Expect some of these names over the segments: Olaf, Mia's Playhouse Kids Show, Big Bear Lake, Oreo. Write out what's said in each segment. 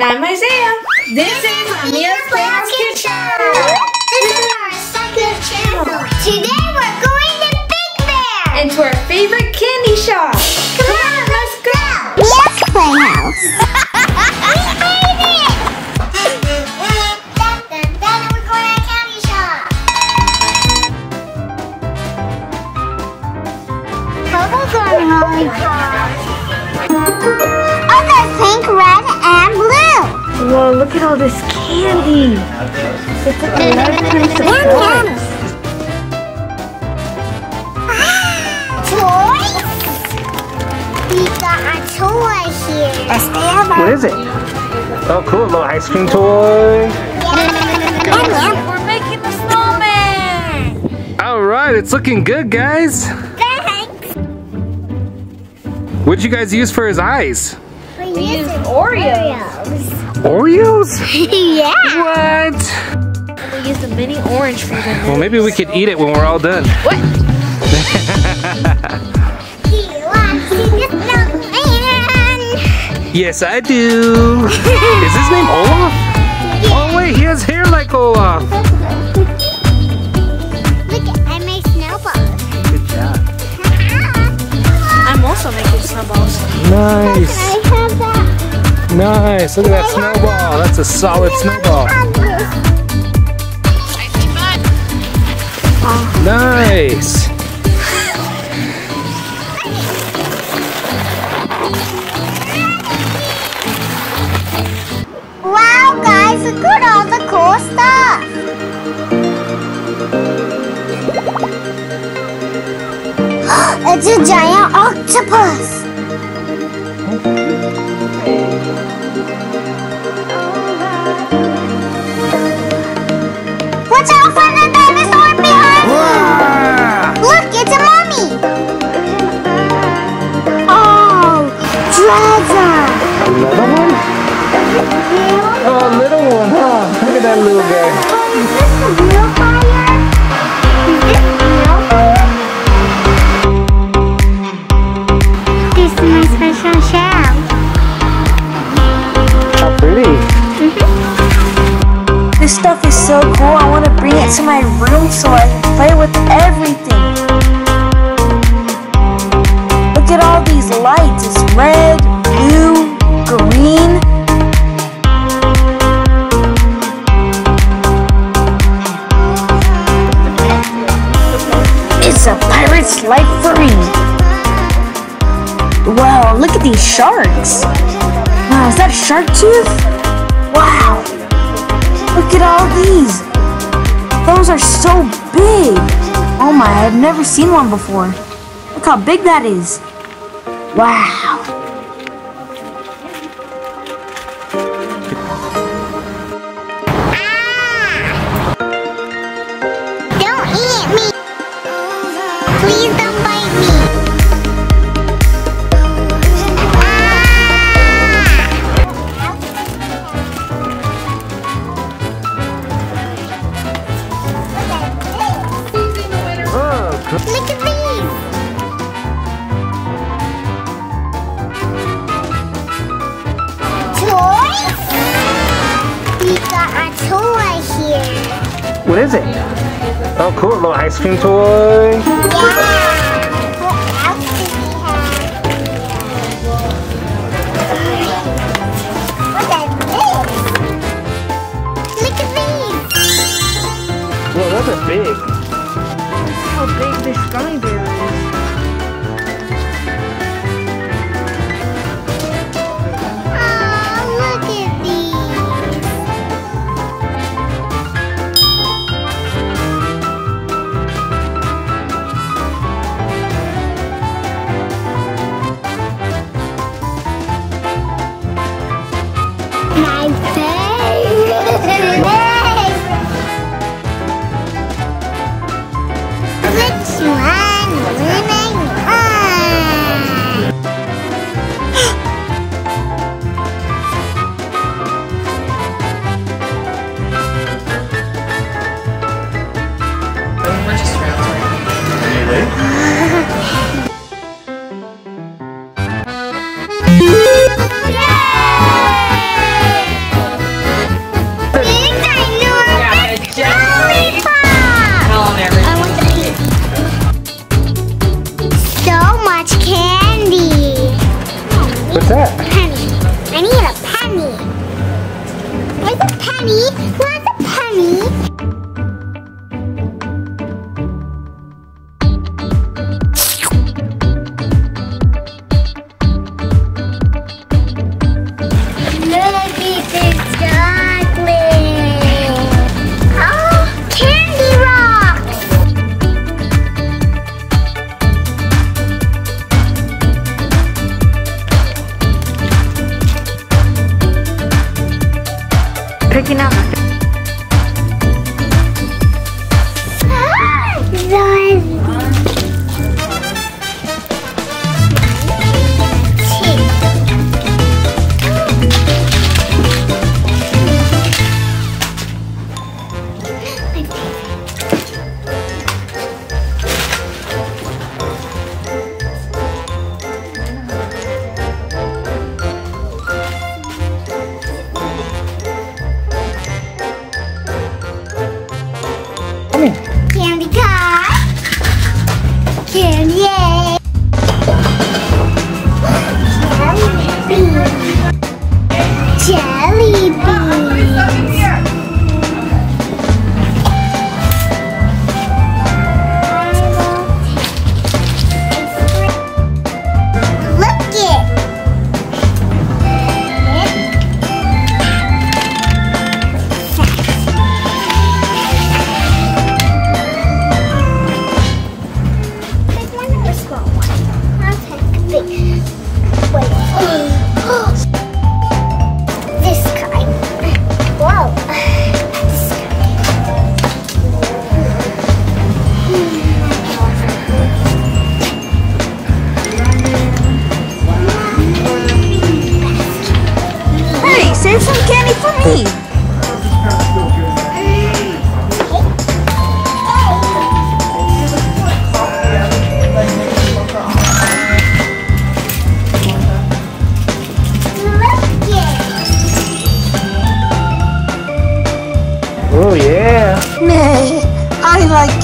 And I'm Isaiah. This is Mia's Playhouse Kids Show. This is our second channel. Today we're going to Big Bear. And to our favorite candy shop. Come on, let's go. Mia's Playhouse. We made it. Then we're going to a candy shop. Coco's on lollipops. Oh, there's pink, red, and blue. Whoa, look at all this candy. It's a lot of things. Toys? We got a toy here. What is it? Oh, cool, a little ice cream toy. Yeah. Oh, yeah. We're making the snowman. All right, it's looking good, guys. Thanks. What'd you guys use for his eyes? We used Oreos. Oreos? Yeah. What? We used a mini orange for them. Well, maybe we could eat it when we're all done. What? He wants to be the snowman. Yes, I do. Is his name Olaf? Yeah. Oh, wait, he has hair like Olaf. Look, I made snowballs. Good job. I'm also making snowballs. Nice. Nice, look at that snowball. That's a solid snowball. Nice. Wow, guys, look at all the cool stuff. It's a giant octopus. Watch out for the dinosaur behind you! Look, it's a mummy! Oh, Draza! Another one? Oh, a little one, huh? Look at that little guy. Oh, is this the real fire? Is this real fire? This is my special shell. How pretty. This stuff is so cool, I want to bring it to my room so I can play with everything. Look at all these lights, it's red, blue, green. It's a pirate's life free. Wow, look at these sharks. Wow, is that shark tooth? Wow. Look at all these. Those are so big. Oh my, I've never seen one before. Look how big that is. Wow. Don't eat me. Please don't bite me. Look at these! Toys? We got a toy here. What is it? Oh, cool, a little ice cream toy. Yeah! What else do we have? What is this? Look at these! Whoa, those are big. How big this gummy bear is. Oh, look at these. My face. I need a penny. There's a penny. Where's a penny? Look at the chocolate. Oh, candy rocks. Picking up.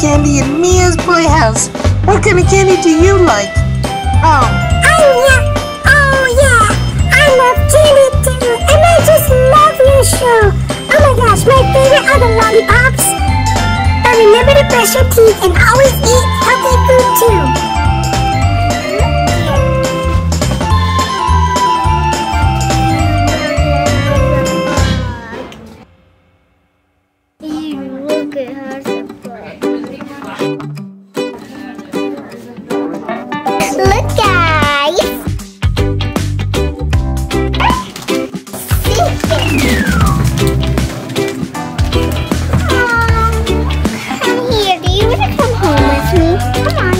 Candy at Mia's Playhouse. What kind of candy do you like? Oh. Oh yeah. I love candy too. And I just love your show. Oh my gosh, my favorite are the lollipops. But remember to brush your teeth and always eat healthy food too. You look at her. Honey, do you want to come home with me? Come on.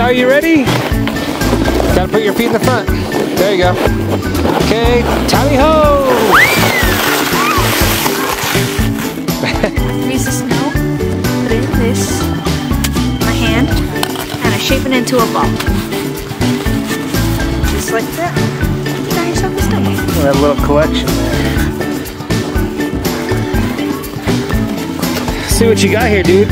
Are you ready? Gotta put your feet in the front. There you go. Okay, tally ho! Use the snow, put it in this, my hand, and I shape it into a ball. Just like that. You got yourself a snowball. That little collection there. See what you got here, dude.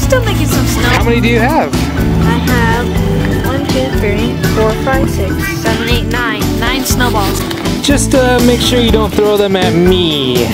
Still making some snow. How many do you have? I have 1, 2, 3, 4, 5, 6, 7, 8, 9. 9 snowballs. Just make sure you don't throw them at me.